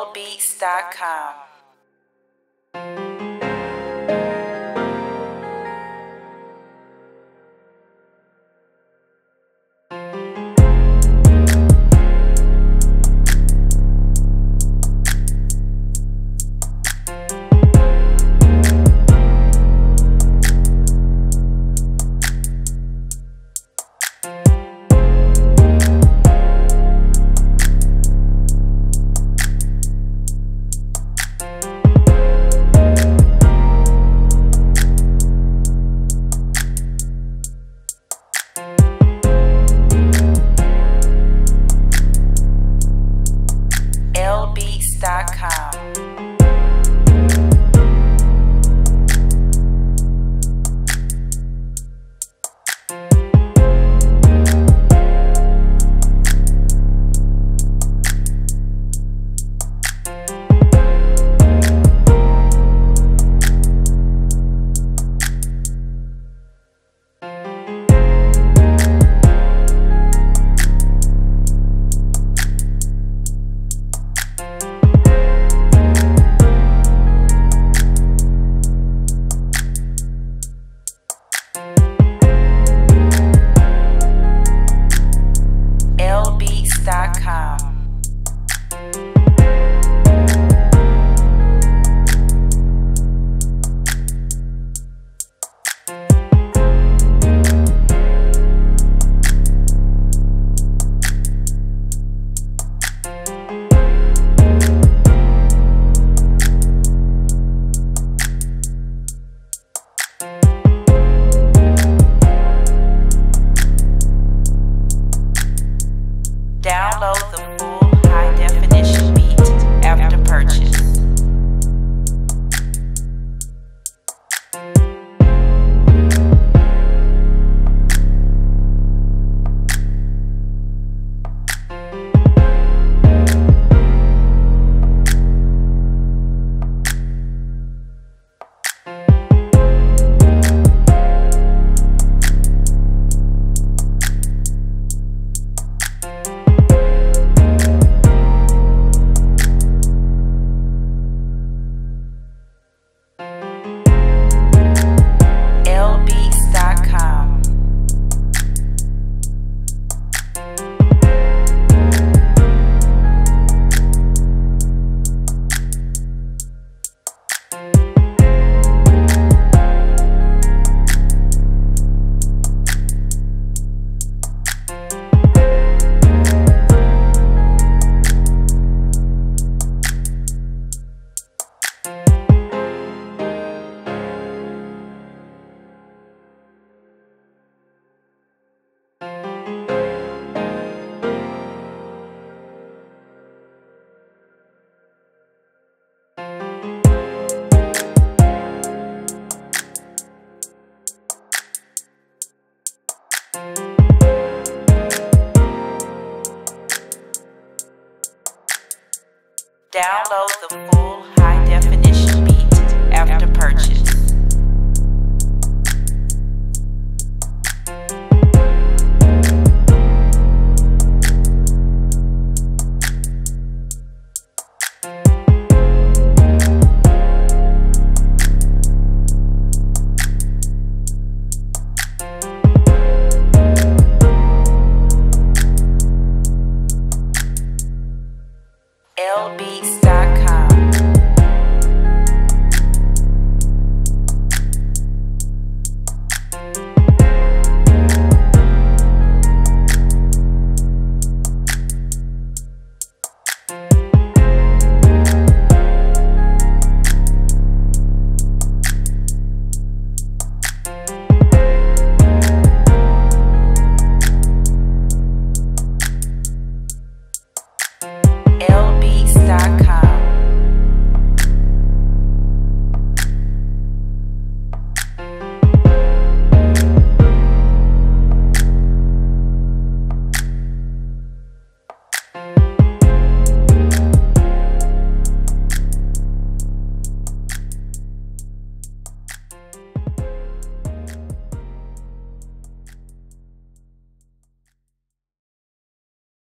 LBeats.com. LBeats.com. LBeats.com. Download the full high-definition beat after purchase. Download the full high-definition beat after purchase. LBeats.